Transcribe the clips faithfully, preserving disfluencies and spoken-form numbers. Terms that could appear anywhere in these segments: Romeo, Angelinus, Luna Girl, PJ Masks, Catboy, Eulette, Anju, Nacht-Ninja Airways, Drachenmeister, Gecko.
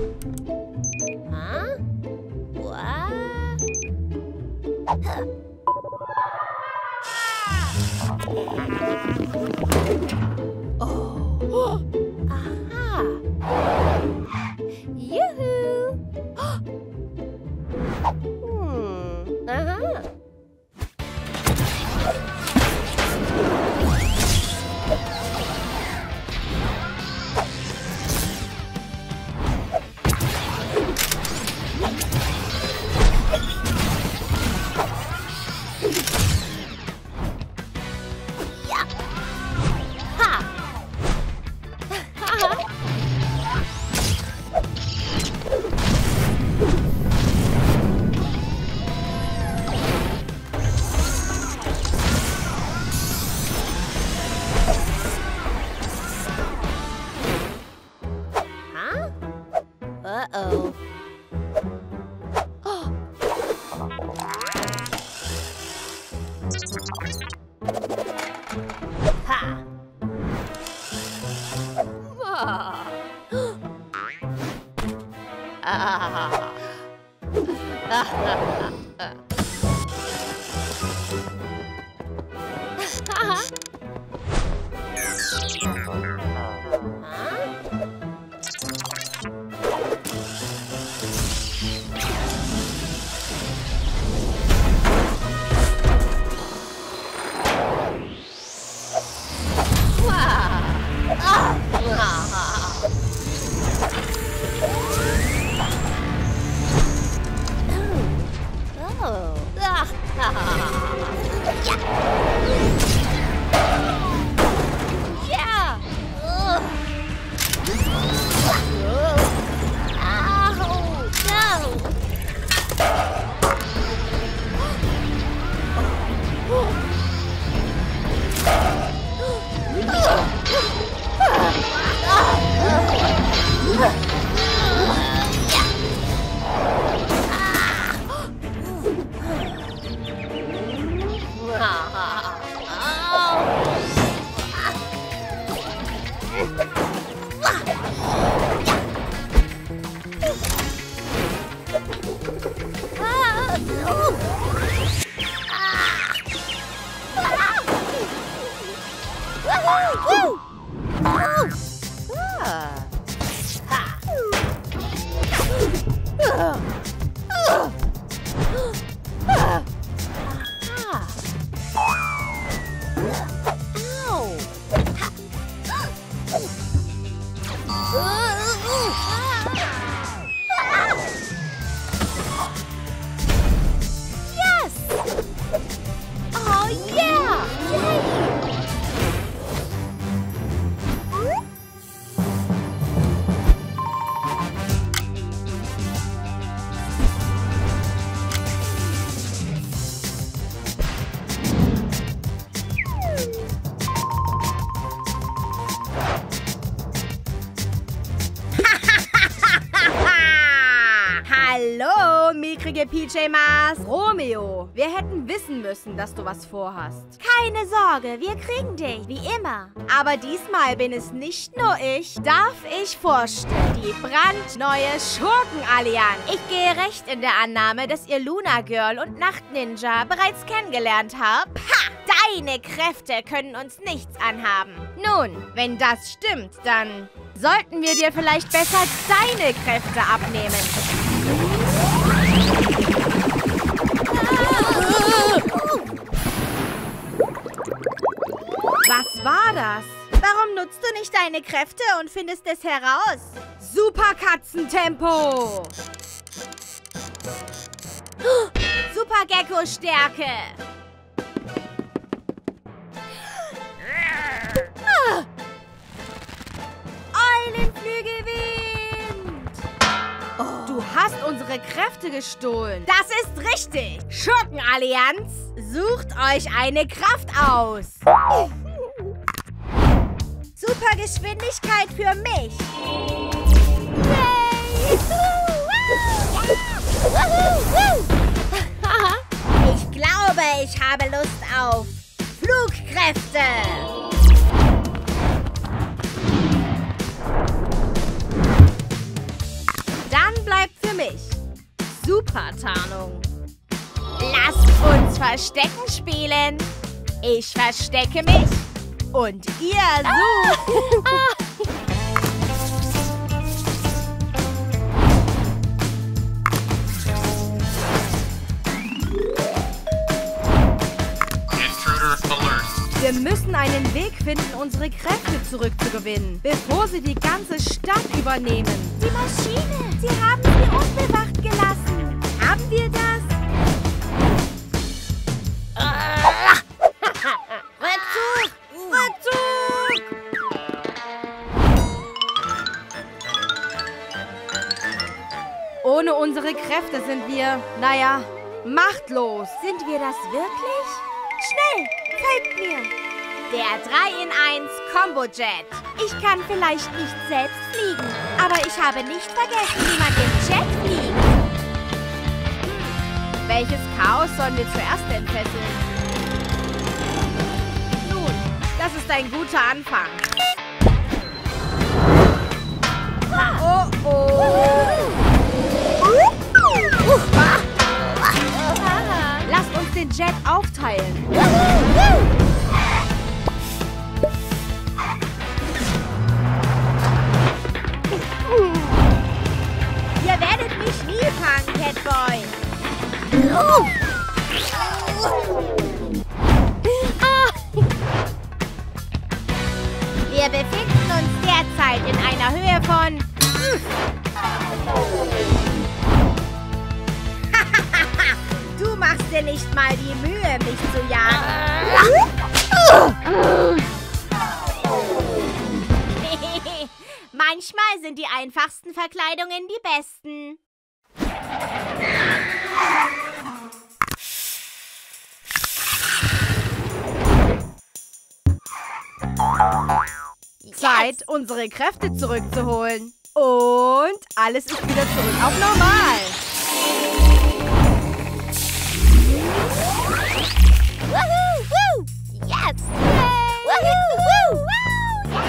Huh? Wow. Oh. Aha. Juhu. Hmm. Aha. P J Masks. Romeo, wir hätten wissen müssen, dass du was vorhast. Keine Sorge, wir kriegen dich, wie immer. Aber diesmal bin es nicht nur ich. Darf ich vorstellen, die brandneue Schurkenallianz. Ich gehe recht in der Annahme, dass ihr Luna Girl und Nacht-Ninja bereits kennengelernt habt. Ha! Deine Kräfte können uns nichts anhaben. Nun, wenn das stimmt, dann sollten wir dir vielleicht besser deine Kräfte abnehmen. Was war das? Warum nutzt du nicht deine Kräfte und findest es heraus? Super Katzentempo! Super Gecko Stärke! Eulenflügelwind! Oh. Du hast unsere Kräfte gestohlen! Das ist richtig! Schurkenallianz, sucht euch eine Kraft aus! Super Geschwindigkeit für mich! Ich glaube, ich habe Lust auf Flugkräfte! Supertarnung. Lasst uns Verstecken spielen. Ich verstecke mich und ihr sucht. Ah! Ah! Wir müssen einen Weg finden, unsere Kräfte zurückzugewinnen, bevor sie die ganze Stadt übernehmen. Die Maschine! Sie haben sie unbewacht gelassen. Haben wir das? Rückzug! Rückzug! Ohne unsere Kräfte sind wir, naja, machtlos. Sind wir das wirklich? Schnell! Helft mir! Der drei in eins Combo Jet. Ich kann vielleicht nicht selbst fliegen, aber ich habe nicht vergessen, wie man den Jet fliegt. Hm. Welches Chaos sollen wir zuerst entfesseln? Nun, das ist ein guter Anfang. Oh, oh. Ah. Lasst uns den Jet aufteilen. Ihr werdet mich nie fangen, Catboy. Oh. Ah. Wir befinden uns derzeit in einer Höhe von... Du machst dir nicht mal die Mühe, mich zu jagen. Manchmal sind die einfachsten Verkleidungen die besten. Yes. Zeit, unsere Kräfte zurückzuholen. Und alles ist wieder zurück auf normal. Woohoo! Woo! Yes! Yay! Woohoo! Woo! Woo!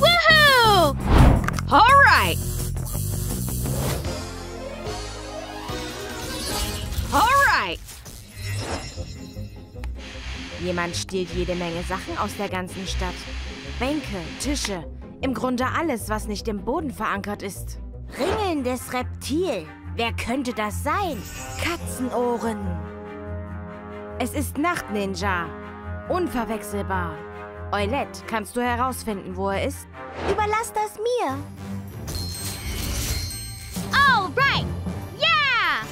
Yeah! Woohoo! All right! All right! Jemand stiehlt jede Menge Sachen aus der ganzen Stadt. Bänke, Tische, im Grunde alles, was nicht im Boden verankert ist. Ringelndes Reptil. Wer könnte das sein? Katzenohren. Es ist Nacht-Ninja. Unverwechselbar. Eulette, kannst du herausfinden, wo er ist? Überlass das mir. All right. Yeah!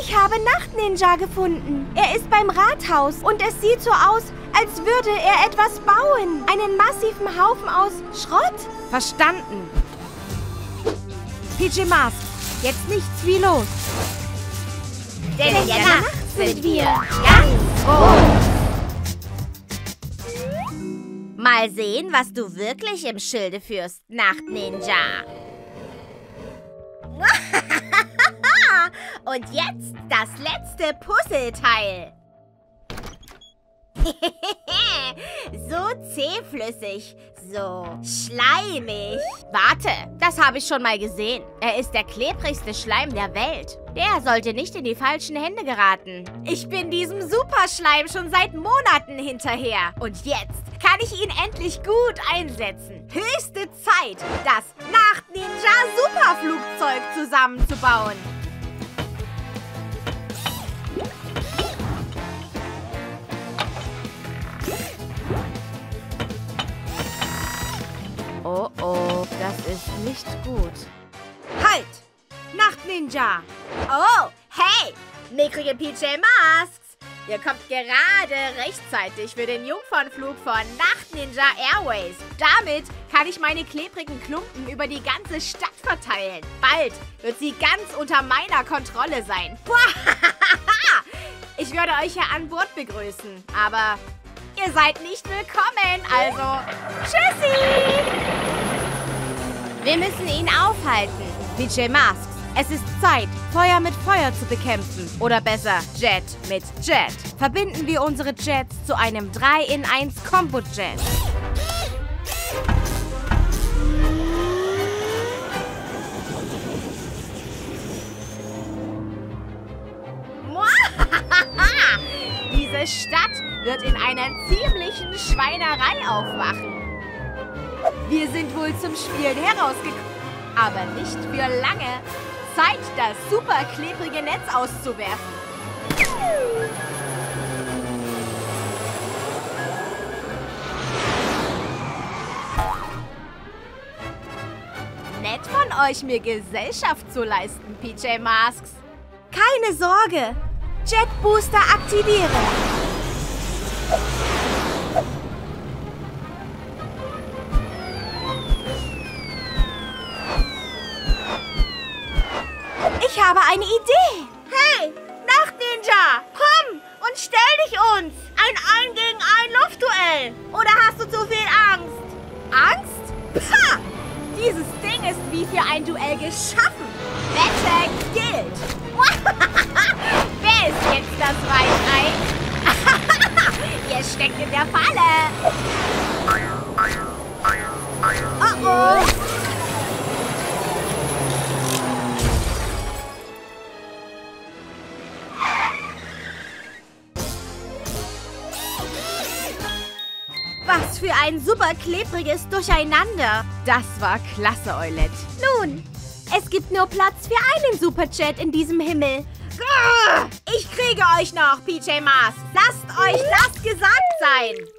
Ich habe Nacht-Ninja gefunden. Er ist beim Rathaus und es sieht so aus, als würde er etwas bauen. Einen massiven Haufen aus Schrott. Verstanden. P J Masks, jetzt nichts wie los. Denn in der Nacht sind wir ganz groß. Mal sehen, was du wirklich im Schilde führst, Nacht-Ninja. Und jetzt das letzte Puzzleteil. So zähflüssig, so schleimig. Warte, das habe ich schon mal gesehen. Er ist der klebrigste Schleim der Welt. Der sollte nicht in die falschen Hände geraten. Ich bin diesem Superschleim schon seit Monaten hinterher. Und jetzt kann ich ihn endlich gut einsetzen. Höchste Zeit, das Nacht-Ninja-Superflugzeug zusammenzubauen. Oh oh, das ist nicht gut. Halt! Nacht-Ninja! Oh, hey! Mickrige P J Masks! Ihr kommt gerade rechtzeitig für den Jungfernflug von Nacht-Ninja Airways. Damit kann ich meine klebrigen Klumpen über die ganze Stadt verteilen. Bald wird sie ganz unter meiner Kontrolle sein. Ich würde euch ja an Bord begrüßen, aber... Ihr seid nicht willkommen, also tschüssi! Wir müssen ihn aufhalten. P J Masks, Es ist Zeit, Feuer mit Feuer zu bekämpfen. Oder besser, Jet mit Jet. Verbinden wir unsere Jets zu einem drei in eins Combo-Jet. Diese Stadt wird in einer ziemlichen Schweinerei aufwachen. Wir sind wohl zum Spielen herausgekommen, aber nicht für lange. Zeit, das super klebrige Netz auszuwerfen. Nett von euch, mir Gesellschaft zu leisten, P J Masks. Keine Sorge, Jet Booster aktivieren. Ich habe eine Idee. Hey, Nacht-Ninja, komm und stell dich uns. Ein Ein-gegen-ein-Luftduell. Oder hast du zu viel Angst? Angst? Pah! Dieses Ding ist wie für ein Duell geschaffen. Wette gilt. Wer ist jetzt das Weißei? Ihr steckt in der Falle. Oh oh. Was für ein super klebriges Durcheinander. Das war klasse, Eulette. Nun, es gibt nur Platz für einen Superjet in diesem Himmel. Grrr, ich kriege euch noch, P J Masks. Lasst euch das gesagt sein.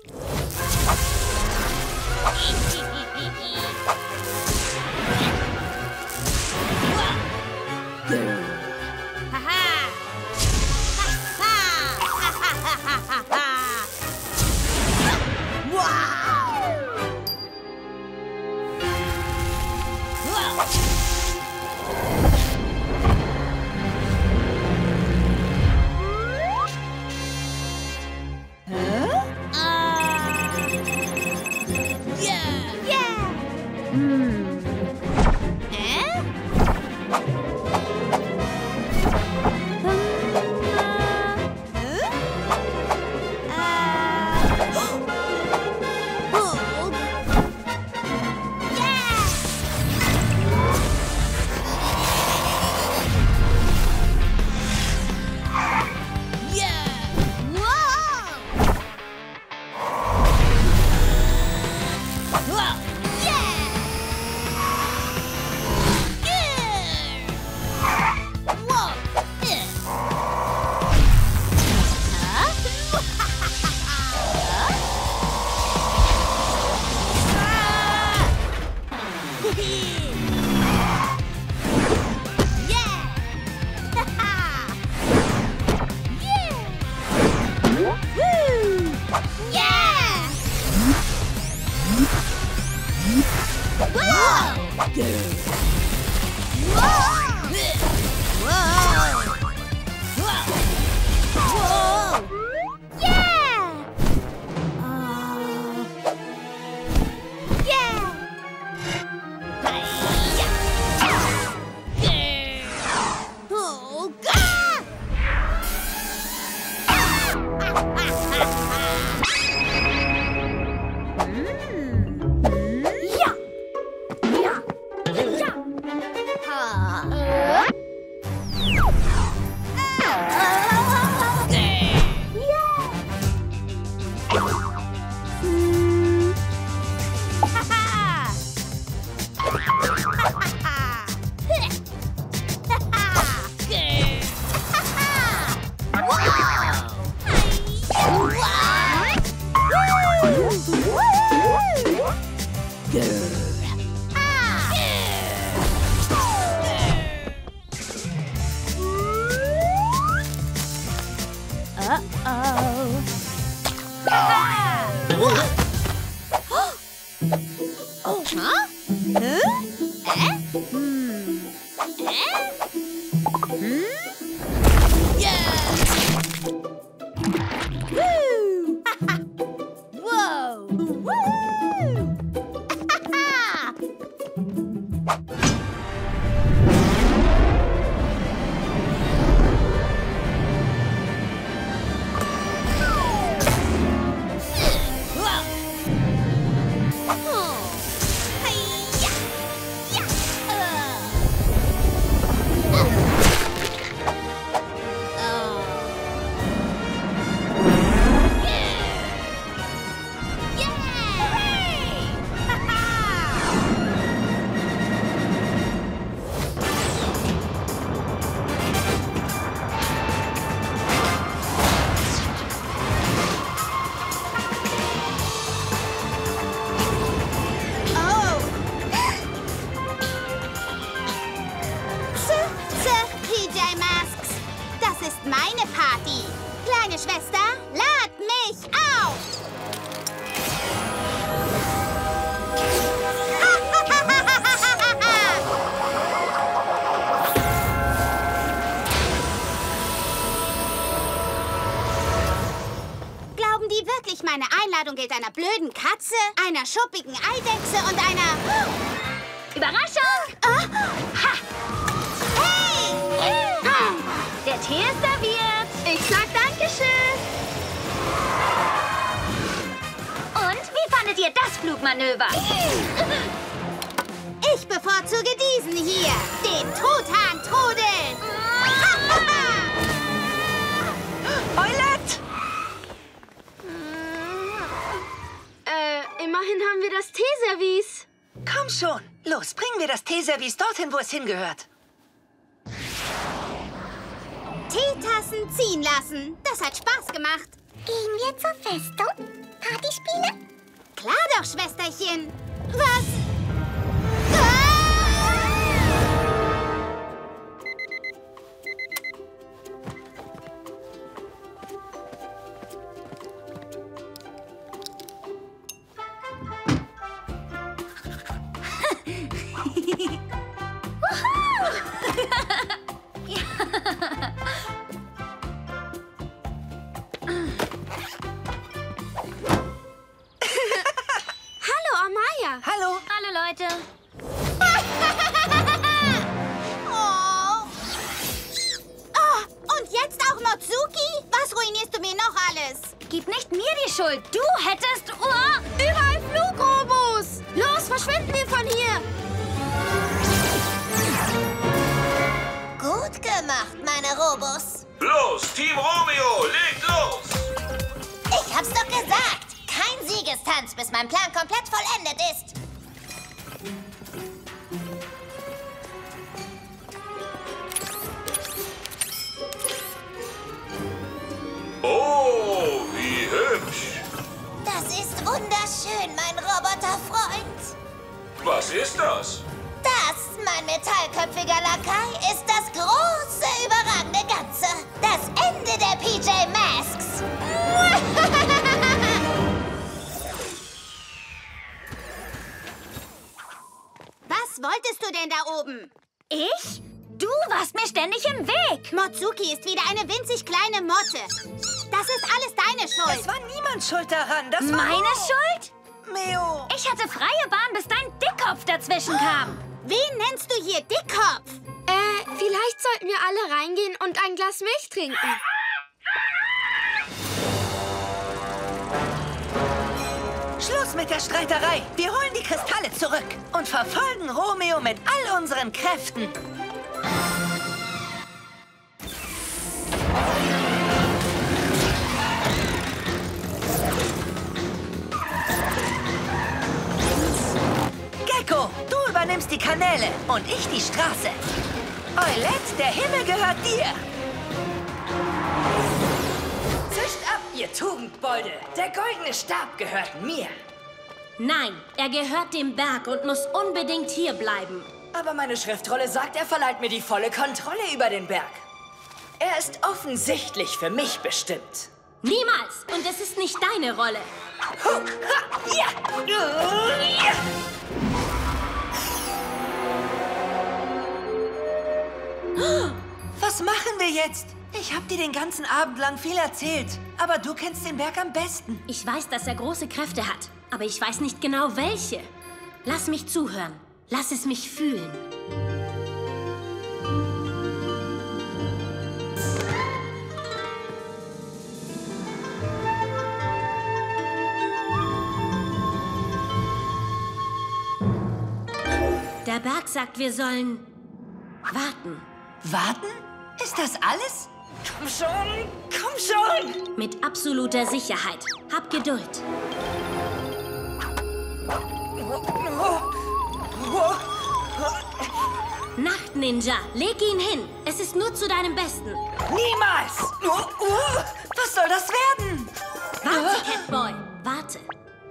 ist meine Party. Kleine Schwester, lad mich auf! Glauben die wirklich, meine Einladung gilt einer blöden Katze, einer schuppigen Eidechse und einer... Überraschung! Oh. Ha! Hey! Ah. Der Tee ist serviert. Ich sag Dankeschön. Und wie fandet ihr das Flugmanöver? Ich bevorzuge diesen hier. Den Truthahn-Trudeln. Eulette! Äh, immerhin haben wir das Teeservice. Komm schon. Los, bringen wir das Teeservice dorthin, wo es hingehört. Teetassen ziehen lassen. Das hat Spaß gemacht. Gehen wir zur Festung? Partyspiele? Klar doch, Schwesterchen. Was? Dem Berg und muss unbedingt hier bleiben. Aber meine Schriftrolle sagt, er verleiht mir die volle Kontrolle über den Berg. Er ist offensichtlich für mich bestimmt. Niemals! Und es ist nicht deine Rolle. Was machen wir jetzt? Ich hab dir den ganzen Abend lang viel erzählt, aber du kennst den Berg am besten. Ich weiß, dass er große Kräfte hat, aber ich weiß nicht genau welche. Lass mich zuhören. Lass es mich fühlen. Der Berg sagt, wir sollen warten. Warten? Ist das alles? Komm schon, komm schon! Mit absoluter Sicherheit. Hab Geduld. Nacht-Ninja, leg ihn hin. Es ist nur zu deinem Besten. Niemals! Was soll das werden? Warte, Catboy, warte.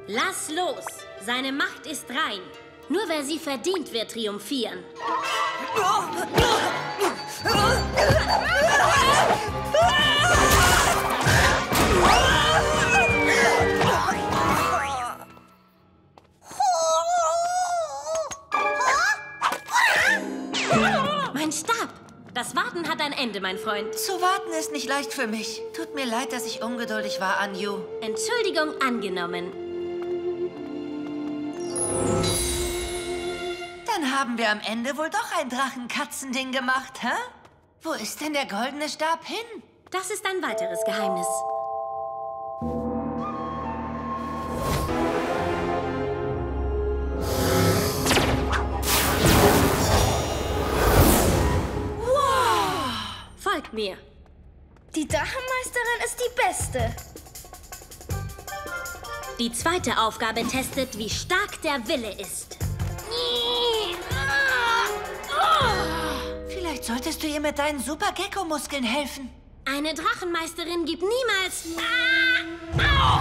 Lass los. Seine Macht ist rein. Nur wer sie verdient, wird triumphieren. Mein Stab! Das Warten hat ein Ende, mein Freund. Zu warten ist nicht leicht für mich. Tut mir leid, dass ich ungeduldig war, Anju. Entschuldigung angenommen. Dann haben wir am Ende wohl doch ein Drachen-Katzen-Ding gemacht, hä? Wo ist denn der goldene Stab hin? Das ist ein weiteres Geheimnis. Wow! Folgt mir. Die Drachenmeisterin ist die Beste. Die zweite Aufgabe testet, wie stark der Wille ist. Vielleicht solltest du ihr mit deinen Super-Gecko-Muskeln helfen. Eine Drachenmeisterin gibt niemals... Ah! Au!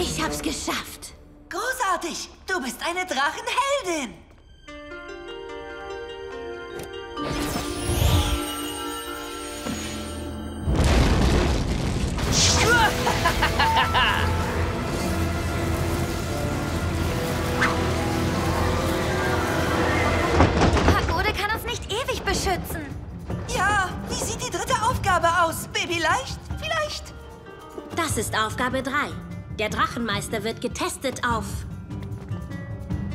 Ich hab's geschafft. Großartig! Du bist eine Drachenheldin! Pagode kann uns nicht ewig beschützen. Ja, wie sieht die dritte Aufgabe aus? Babyleicht? Vielleicht? Das ist Aufgabe drei. Der Drachenmeister wird getestet auf...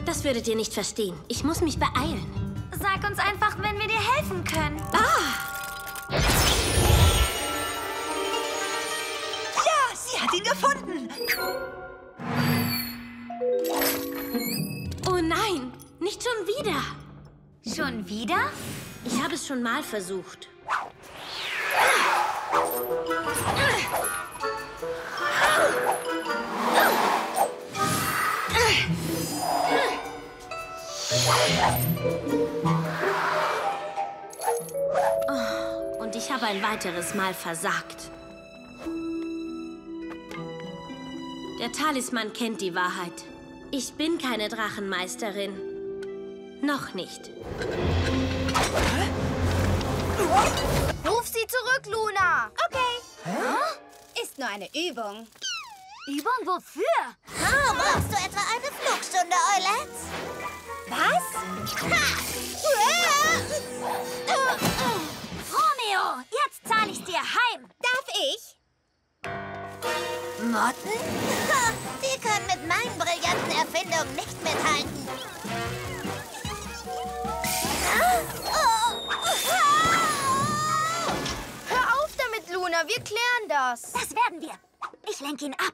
Das würdet ihr nicht verstehen. Ich muss mich beeilen. Sag uns einfach, wenn wir dir helfen können. Ah! Hat ihn gefunden! Oh nein! Nicht schon wieder! Schon wieder? Ich habe es schon mal versucht. Oh, und ich habe ein weiteres Mal versagt. Der Talisman kennt die Wahrheit. Ich bin keine Drachenmeisterin. Noch nicht. Ruf sie zurück, Luna! Okay. Hä? Ist nur eine Übung. Übung wofür? Oh, brauchst du etwa eine Flugstunde, Eulette? Was? Ha! Romeo, jetzt zahle ich dir heim. Darf ich? Motten? Die können mit meinen brillanten Erfindungen nicht mithalten. Hör auf damit, Luna. Wir klären das. Das werden wir. Ich lenke ihn ab.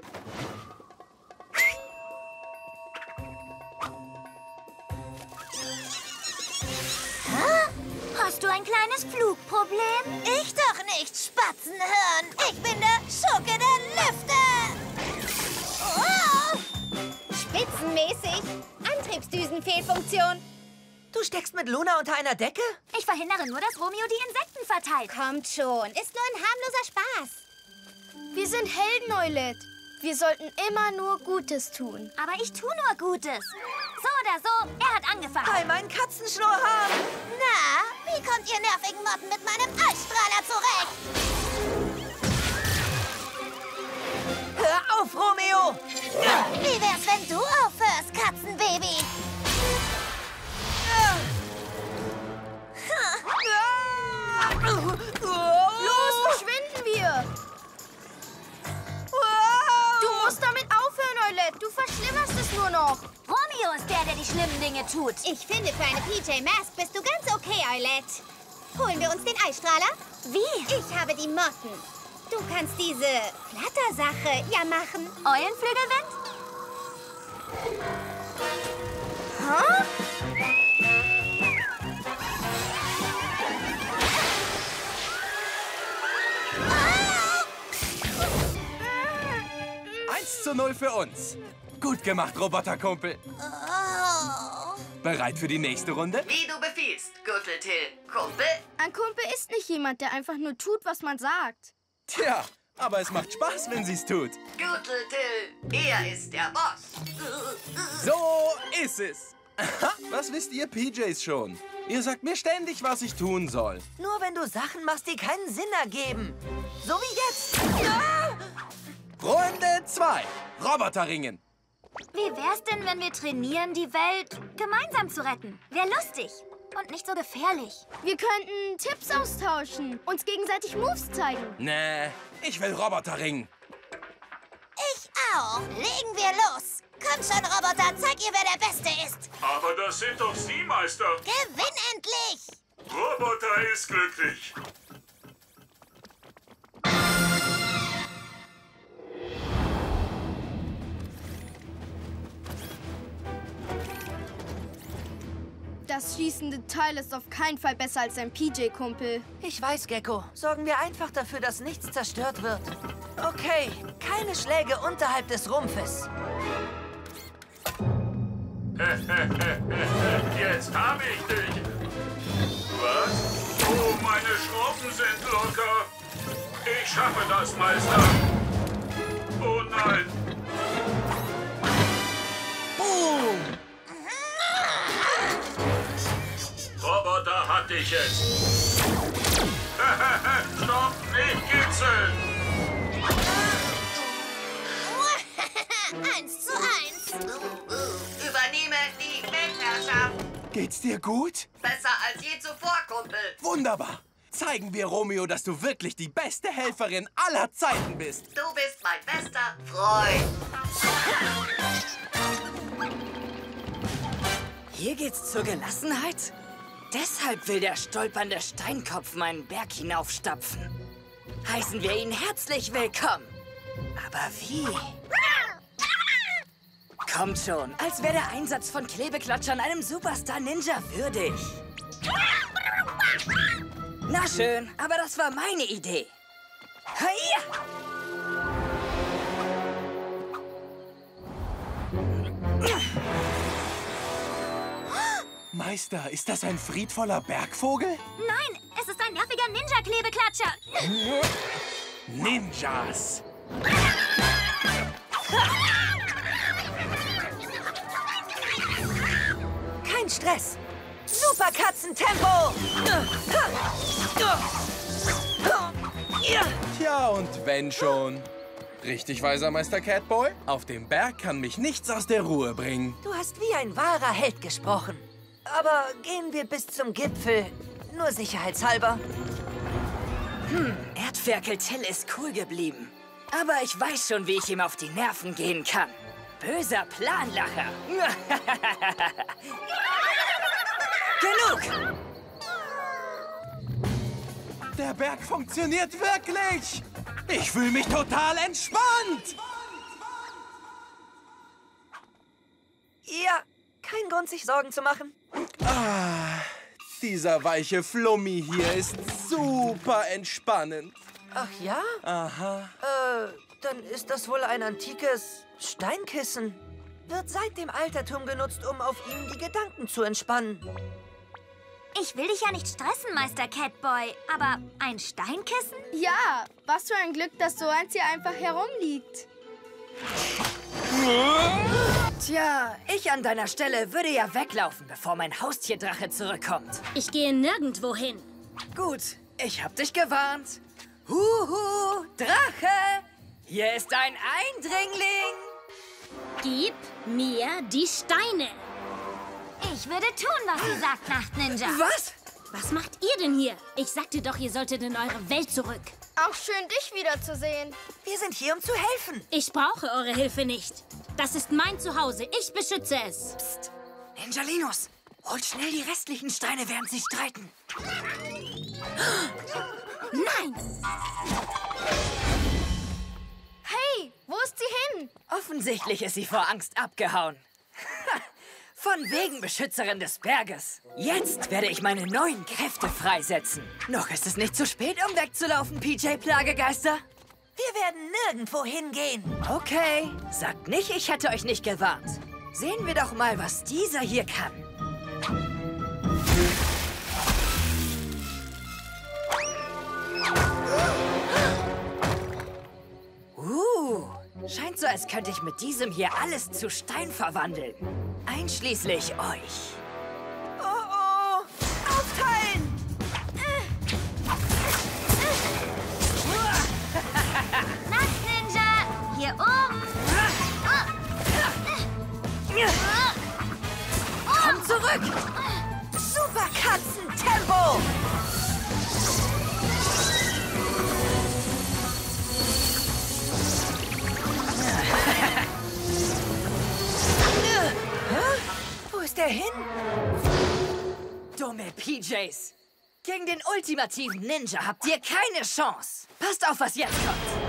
Hast du ein kleines Flugproblem? Ich doch nicht, Spatzenhirn. Ich bin der Schurke der Lüfte. Oh! Spitzenmäßig. Antriebsdüsenfehlfunktion. Du steckst mit Luna unter einer Decke? Ich verhindere nur, dass Romeo die Insekten verteilt. Kommt schon, ist nur ein harmloser Spaß. Wir sind Helden, Eulette. Wir sollten immer nur Gutes tun. Aber ich tue nur Gutes. So oder so, er hat angefangen. Bei meinen Katzenschnurrhaaren. Na, wie kommt ihr nervigen Motten mit meinem Eisstrahler zurecht? Hör auf, Romeo! Wie wär's, wenn du aufhörst, Katzenbaby? Los, verschwinden wir! Du musst damit aufhören, Eulette. Du verschlimmerst es nur noch. Romeo ist der, der die schlimmen Dinge tut. Ich finde, für eine P J Masks bist du ganz okay, Eulette. Holen wir uns den Eisstrahler? Wie? Ich habe die Motten. Du kannst diese Flattersache ja machen. Eulenflügelwind? Huh? eins zu null für uns. Gut gemacht, Roboterkumpel. Oh. Bereit für die nächste Runde? Wie du befiehlst, Gürteltier. Kumpel? Ein Kumpel ist nicht jemand, der einfach nur tut, was man sagt. Tja, Aber es macht Spaß, wenn sie's tut. Gürteltier, er ist der Boss. So ist es. Was wisst ihr P Js schon? Ihr sagt mir ständig, was ich tun soll. Nur wenn du Sachen machst, die keinen Sinn ergeben. So wie jetzt. Ah! Runde zwei. Roboterringen. Wie wär's denn, wenn wir trainieren, die Welt gemeinsam zu retten? Wäre lustig und nicht so gefährlich. Wir könnten Tipps austauschen, uns gegenseitig Moves zeigen. Nee, ich will Roboterringen. Ich auch. Legen wir los. Komm schon, Roboter, zeig ihr, wer der Beste ist. Aber das sind doch Sie, Meister. Gewinn endlich! Roboter ist glücklich. Das schießende Teil ist auf keinen Fall besser als ein P J-Kumpel. Ich weiß, Gecko. Sorgen wir einfach dafür, dass nichts zerstört wird. Okay, keine Schläge unterhalb des Rumpfes. Jetzt hab ich dich! Was? Oh, meine Schrauben sind locker! Ich schaffe das, Meister! Oh nein! Boom! Roboter hatte ich jetzt! Stopp, nicht kitzeln! Eins zu eins! Übernehme die Weltherrschaft. Geht's dir gut? Besser als je zuvor, Kumpel. Wunderbar. Zeigen wir Romeo, dass du wirklich die beste Helferin aller Zeiten bist. Du bist mein bester Freund. Hier geht's zur Gelassenheit? Deshalb will der stolpernde Steinkopf meinen Berg hinaufstapfen. Heißen wir ihn herzlich willkommen. Aber wie? Kommt schon, als wäre der Einsatz von Klebeklatschern einem Superstar-Ninja würdig. Na schön, aber das war meine Idee. Hiya! Meister, ist das ein friedvoller Bergvogel? Nein, es ist ein nerviger Ninja-Klebeklatscher. Ninjas! Stress. Super Katzentempo. Tja, und wenn schon. Richtig weiser Meister Catboy, auf dem Berg kann mich nichts aus der Ruhe bringen. Du hast wie ein wahrer Held gesprochen. Aber gehen wir bis zum Gipfel, nur sicherheitshalber. Hm, Erdferkel Till ist cool geblieben. Aber ich weiß schon, wie ich ihm auf die Nerven gehen kann. Böser Planlacher. Genug! Der Berg funktioniert wirklich! Ich fühle mich total entspannt! Ja, kein Grund, sich Sorgen zu machen. Ah, dieser weiche Flummi hier ist super entspannend. Ach ja? Aha. Äh, dann ist das wohl ein antikes Steinkissen. Wird seit dem Altertum genutzt, um auf ihm die Gedanken zu entspannen. Ich will dich ja nicht stressen, Meister Catboy, aber ein Steinkissen? Ja, was für ein Glück, dass so eins hier einfach herumliegt. Tja, ich an deiner Stelle würde ja weglaufen, bevor mein Haustierdrache zurückkommt. Ich gehe nirgendwo hin. Gut, ich hab dich gewarnt. Huhu, Drache! Hier ist ein Eindringling! Gib mir die Steine! Ich würde tun, was ihr sagt, Nacht-Ninja. Was? Was macht ihr denn hier? Ich sagte doch, ihr solltet in eure Welt zurück. Auch schön, dich wiederzusehen. Wir sind hier, um zu helfen. Ich brauche eure Hilfe nicht. Das ist mein Zuhause. Ich beschütze es. Psst. Angelinus, holt schnell die restlichen Steine, während sie streiten. Nein! Hey, wo ist sie hin? Offensichtlich ist sie vor Angst abgehauen. Von wegen Beschützerin des Berges. Jetzt werde ich meine neuen Kräfte freisetzen. Noch ist es nicht zu spät, um wegzulaufen, P J-Plagegeister. Wir werden nirgendwo hingehen. Okay, sagt nicht, ich hätte euch nicht gewarnt. Sehen wir doch mal, was dieser hier kann. Scheint so, als könnte ich mit diesem hier alles zu Stein verwandeln. Einschließlich euch. Oh, oh! Aufteilen! Nacht-Ninja! Hier oben! Komm zurück! Superkatzen-Tempo! Wo ist der hin? Dumme P Js! Gegen den ultimativen Ninja habt ihr keine Chance! Passt auf, was jetzt kommt!